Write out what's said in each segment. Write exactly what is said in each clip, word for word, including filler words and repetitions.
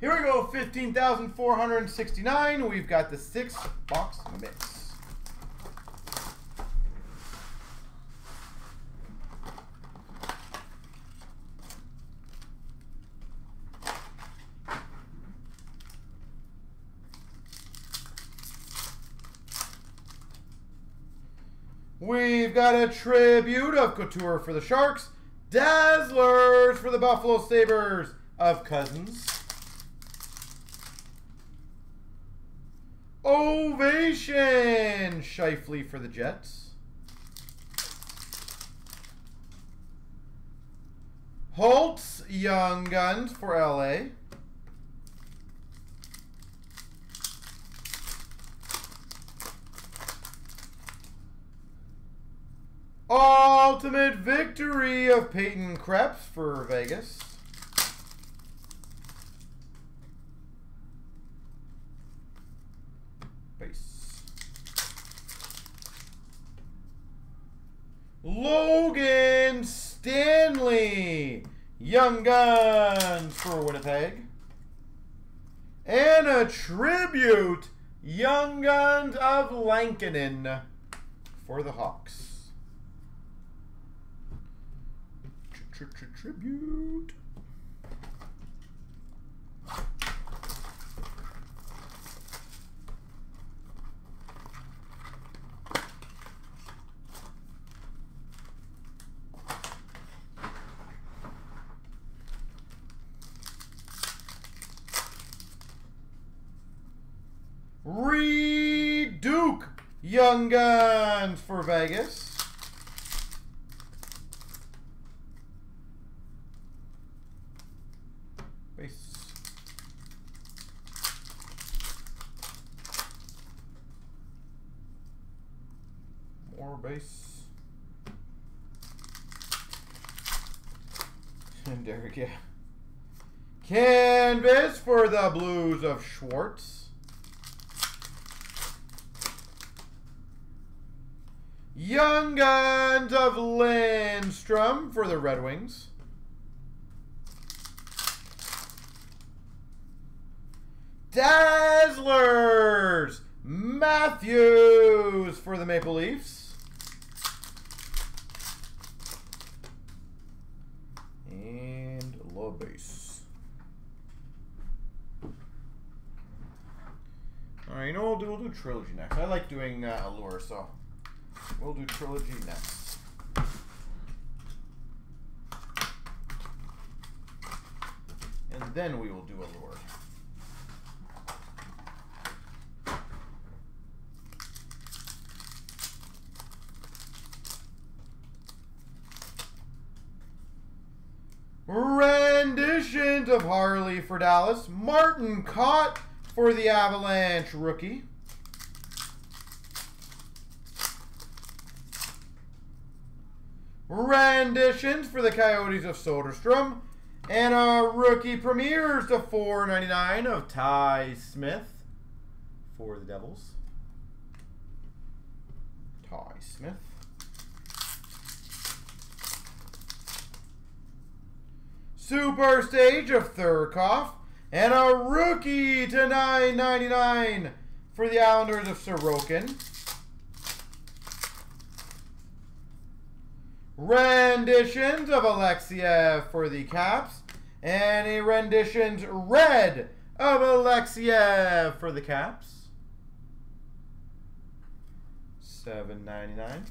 Here we go, fifteen thousand four hundred sixty-nine. We've got the six box mix. We've got a tribute of Couture for the Sharks. Dazzlers for the Buffalo Sabres of Cousins. Ovation Shifley for the Jets. Holtz Young Guns for L A. Ultimate victory of Peyton Krebs for Vegas. Base. Logan Stanley, Young Guns for Winnipeg. And a tribute, Young Guns of Lankanen for the Hawks. Tribute. Reed Duke, Young Guns for Vegas. Base. And Derek, yeah. Canvas for the Blues of Schwartz. Young Guns of Lindstrom for the Red Wings. Dazzlers Matthews for the Maple Leafs. Base. All right, you know, we'll do, we'll do Trilogy next. I like doing uh, Allure, so we'll do Trilogy next. And then we will do Allure. Renditions of Harley for Dallas. Martin Cott for the Avalanche rookie. Renditions for the Coyotes of Soderstrom. And a rookie premieres to four ninety-nine of Ty Smith for the Devils. Ty Smith. Super Stage of Thurkoff, and a rookie to nine ninety-nine for the Islanders of Sorokin. Renditions of Alexiev for the Caps, and a renditions red of Alexiev for the Caps. seven ninety-nine.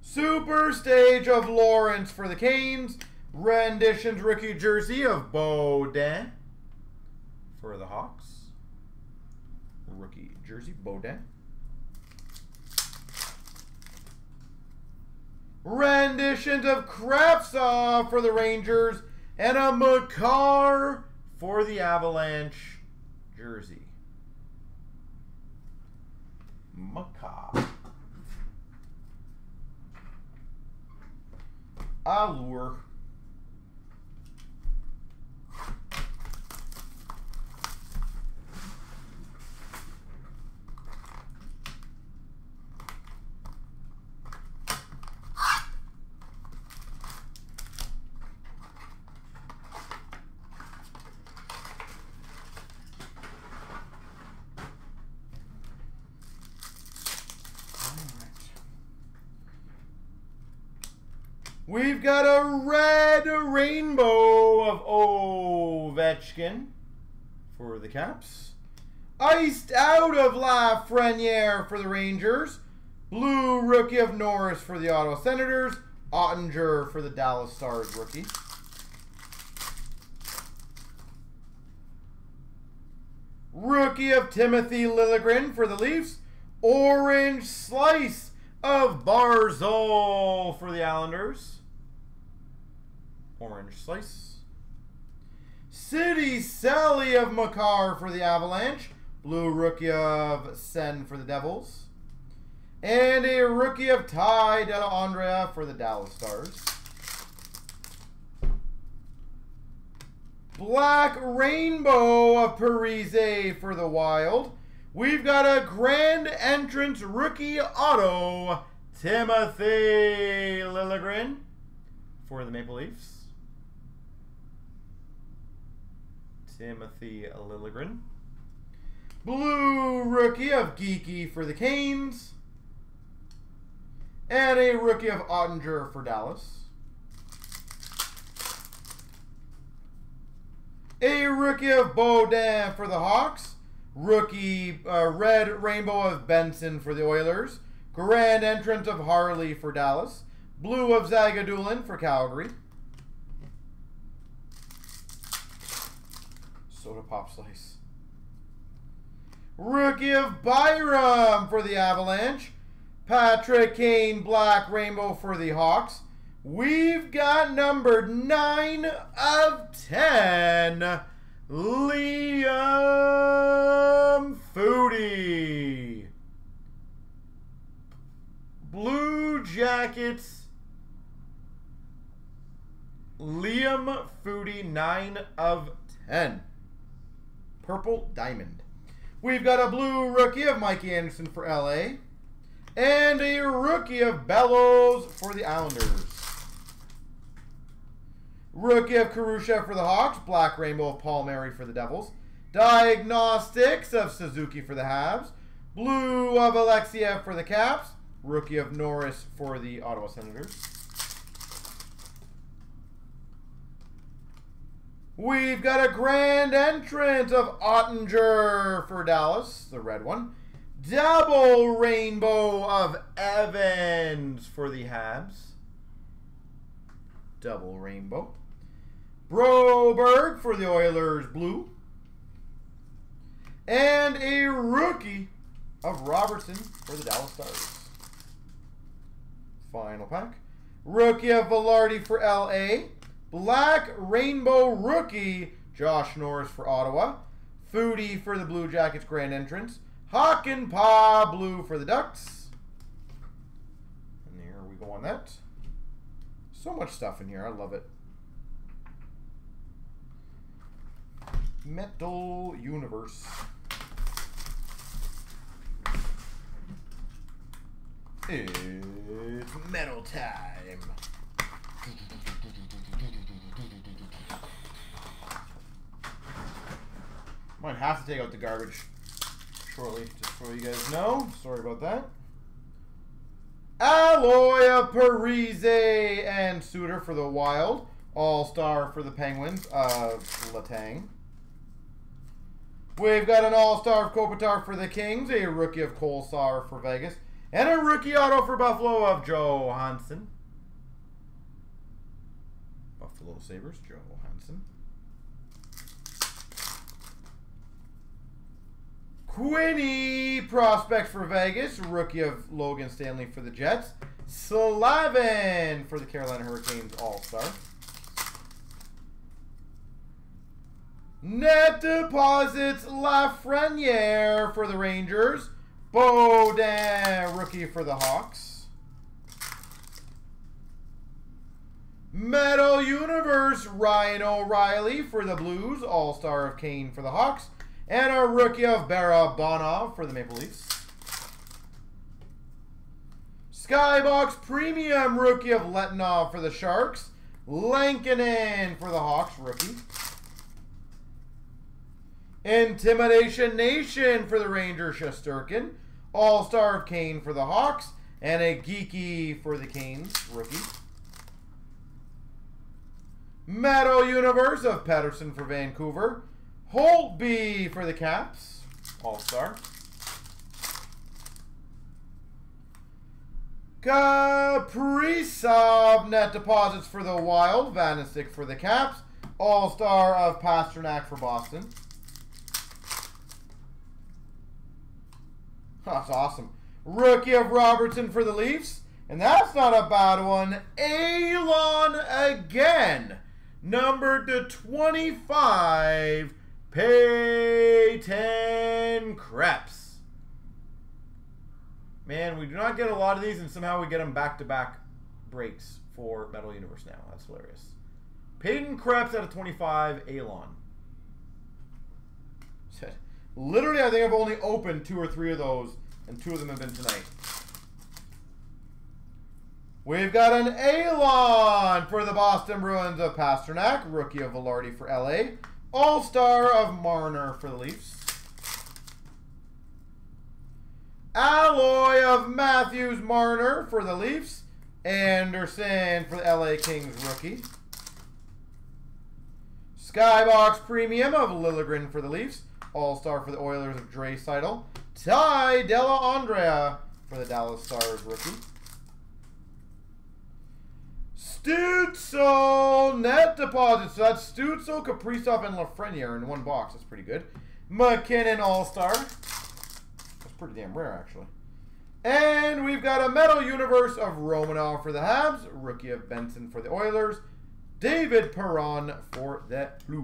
Super Stage of Lawrence for the Canes. Renditions rookie jersey of Baudin for the Hawks. Rookie jersey, Baudin. Renditions of Kravtsov for the Rangers. And a Makar for the Avalanche jersey. Makar. Allure. We've got a red rainbow of Ovechkin for the Caps. Iced out of Lafreniere for the Rangers. Blue rookie of Norris for the Ottawa Senators. Ottinger for the Dallas Stars rookie. Rookie of Timothy Liljegren for the Leafs. Orange slice of Barzal for the Islanders. Orange slice. City Sally of Makar for the Avalanche. Blue rookie of Sen for the Devils. And a rookie of Ty della Andrea for the Dallas Stars. Black rainbow of Parisi for the Wild. We've got a grand entrance rookie auto, Timothy Liljegren for the Maple Leafs. Timothy Liljegren. Blue rookie of Geeky for the Canes. And a rookie of Ottinger for Dallas. A rookie of Baudin for the Hawks. Rookie uh, red rainbow of Benson for the Oilers. Grand entrance of Harley for Dallas. Blue of Zagadulin for Calgary. Soda pop slice. Rookie of Byram for the Avalanche. Patrick Kane, black rainbow for the Hawks. We've got numbered nine of ten, Liam Foudy. Blue Jackets, Liam Foudy, nine of ten. Purple Diamond. We've got a blue rookie of Mikey Anderson for L A. And a rookie of Bellows for the Islanders. Rookie of Karusha for the Hawks. Black rainbow of Palmieri for the Devils. Diagnostics of Suzuki for the Habs. Blue of Alexiev for the Caps. Rookie of Norris for the Ottawa Senators. We've got a grand entrance of Ottinger for Dallas, the red one. Double rainbow of Evans for the Habs. Double rainbow. Broberg for the Oilers, blue. And a rookie of Robertson for the Dallas Stars. Final pack. Rookie of Velarde for L A. Black rainbow rookie, Josh Norris for Ottawa. Foudy for the Blue Jackets, grand entrance. Hawk and Paw blue for the Ducks. And there we go on that. So much stuff in here. I love it. Metal Universe. It's metal time. Might have to take out the garbage shortly, just so you guys know. Sorry about that. Alloy of Parisi and Suter for the Wild. All-Star for the Penguins of Letang. We've got an All-Star of Kopitar for the Kings. A rookie of Kolsar for Vegas. And a rookie auto for Buffalo of Johansson. Buffalo Sabres, Johansson. Quinny prospects for Vegas. Rookie of Logan Stanley for the Jets. Slavin for the Carolina Hurricanes All-Star. Net deposits Lafreniere for the Rangers. Baudin, rookie for the Hawks. Metal Universe Ryan O'Reilly for the Blues. All-Star of Kane for the Hawks. And a rookie of Barabanov for the Maple Leafs. Skybox Premium rookie of Letnov for the Sharks. Lankanen for the Hawks, rookie. Intimidation Nation for the Rangers, Shesterkin. All-Star of Kane for the Hawks. And a Geeky for the Canes, rookie. Metal Universe of Patterson for Vancouver. Holtby for the Caps. All-Star. Kaprizov net deposits for the Wild. Vanistic for the Caps. All-Star of Pasternak for Boston. That's awesome. Rookie of Robertson for the Leafs. And that's not a bad one. Alon again. Numbered to twenty-five. Peyton Krebs. Man, we do not get a lot of these, and somehow we get them back-to-back breaks for Metal Universe now. That's hilarious. Peyton Krebs out of twenty-five. Alon. Literally, I think I've only opened two or three of those, and two of them have been tonight. We've got an Alon for the Boston Bruins of Pasternak. Rookie of Velarde for L A. All-Star of Marner for the Leafs. Alloy of Matthews Marner for the Leafs. Anderson for the L A Kings rookie. Skybox Premium of Liljegren for the Leafs. All-Star for the Oilers of Draisaitl. Ty della Andrea for the Dallas Stars rookie. Stutzel net deposits. So that's Stutzel, Kaprizov, and Lafreniere in one box. That's pretty good. McKinnon All-Star. That's pretty damn rare, actually. And we've got a Metal Universe of Romanov for the Habs. Rookie of Benson for the Oilers. David Perron for the Blues.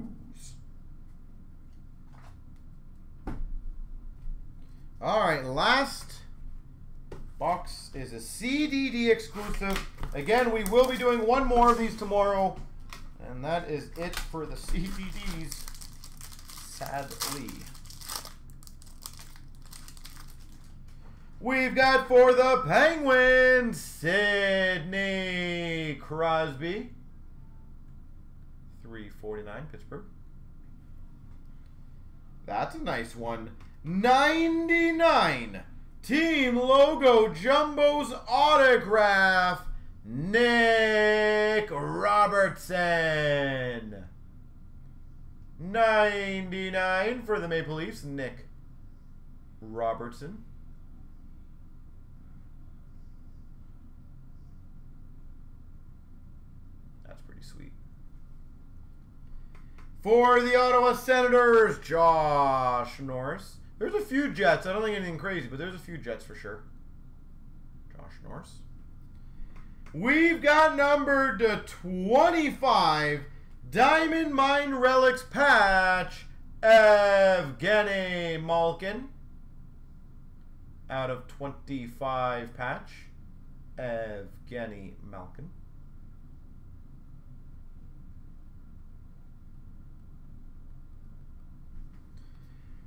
All right, last box is a C D D exclusive. Again, we will be doing one more of these tomorrow, and that is it for the C D Ds, sadly. We've got for the Penguins, Sidney Crosby, three forty-nine, Pittsburgh. That's a nice one. ninety-nine. Team logo Jumbo's autograph, Nick Robertson. ninety-nine for the Maple Leafs, Nick Robertson. That's pretty sweet. For the Ottawa Senators, Josh Norris. There's a few Jets. I don't think anything crazy, but there's a few Jets for sure. Josh Norris. We've got numbered to twenty-five. Diamond Mine Relics patch. Evgeny Malkin. Out of twenty-five patch. Evgeny Malkin.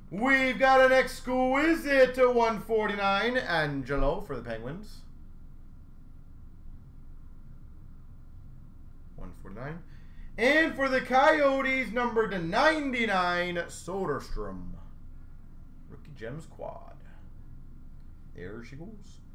We've got an exquisite to one forty-nine, Angelo for the Penguins. one forty-nine. And for the Coyotes, numbered to ninety-nine, Soderstrom. Rookie Gems Quad. There she goes.